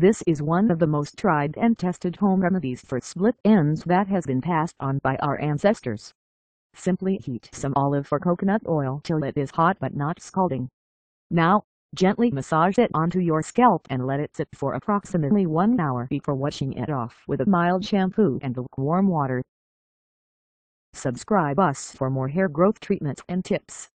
This is one of the most tried and tested home remedies for split ends that has been passed on by our ancestors. Simply heat some olive or coconut oil till it is hot but not scalding. Now, gently massage it onto your scalp and let it sit for approximately 1 hour before washing it off with a mild shampoo and lukewarm water. Subscribe us for more hair growth treatments and tips.